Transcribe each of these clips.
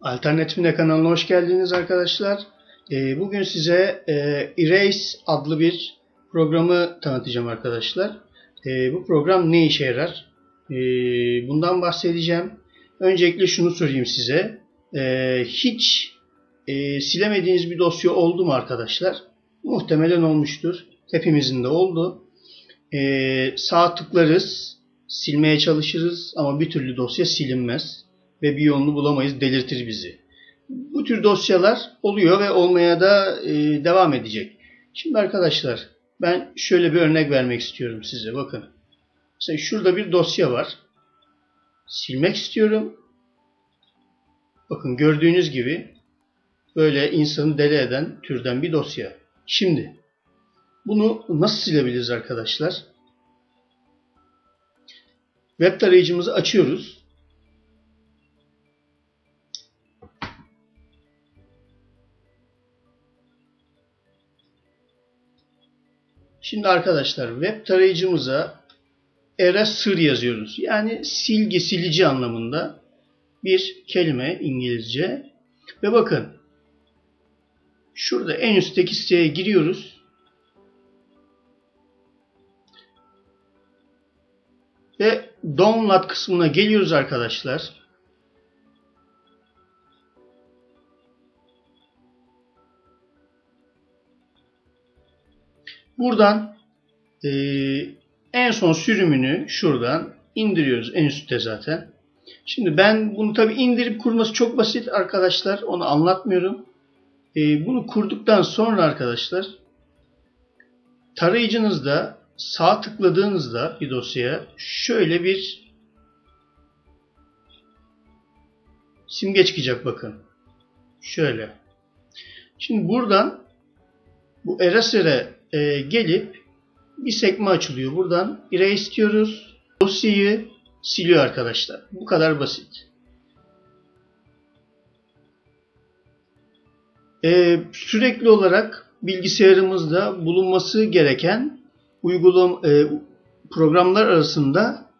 Alternatifi Ne kanalına hoş geldiniz arkadaşlar. Bugün size Eraser adlı bir programı tanıtacağım arkadaşlar. Bu program ne işe yarar? Bundan bahsedeceğim. Öncelikle şunu sorayım size. Hiç silemediğiniz bir dosya oldu mu arkadaşlar? Muhtemelen olmuştur. Hepimizin de oldu. Sağ tıklarız, silmeye çalışırız ama bir türlü dosya silinmez ve bir yolunu bulamayız, delirtir bizi. Bu tür dosyalar oluyor ve olmaya da devam edecek. Şimdi arkadaşlar ben şöyle bir örnek vermek istiyorum size. Bakın. Mesela şurada bir dosya var. Silmek istiyorum. Bakın gördüğünüz gibi böyle insanı deli eden türden bir dosya. Şimdi bunu nasıl silebiliriz arkadaşlar? Web tarayıcımızı açıyoruz. Şimdi arkadaşlar web tarayıcımıza Eraser yazıyoruz. Yani silgi, silici anlamında bir kelime İngilizce. Ve bakın şurada en üstteki siteye giriyoruz. Ve download kısmına geliyoruz arkadaşlar. Buradan en son sürümünü şuradan indiriyoruz. En üstte zaten. Şimdi ben bunu tabi indirip kurması çok basit arkadaşlar. Onu anlatmıyorum. Bunu kurduktan sonra arkadaşlar tarayıcınızda sağ tıkladığınızda bir dosyaya şöyle bir simge çıkacak bakın. Şöyle. Şimdi buradan bu Eraser'e gelip bir sekme açılıyor. Buradan Eraser istiyoruz. Dosyayı siliyor arkadaşlar. Bu kadar basit. Sürekli olarak bilgisayarımızda bulunması gereken programlar arasında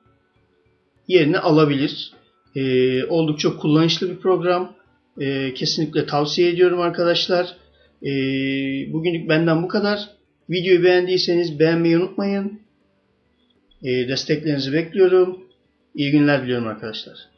yerini alabilir. Oldukça kullanışlı bir program. Kesinlikle tavsiye ediyorum arkadaşlar. Bugünlük benden bu kadar. Videoyu beğendiyseniz beğenmeyi unutmayın. Desteklerinizi bekliyorum. İyi günler diliyorum arkadaşlar.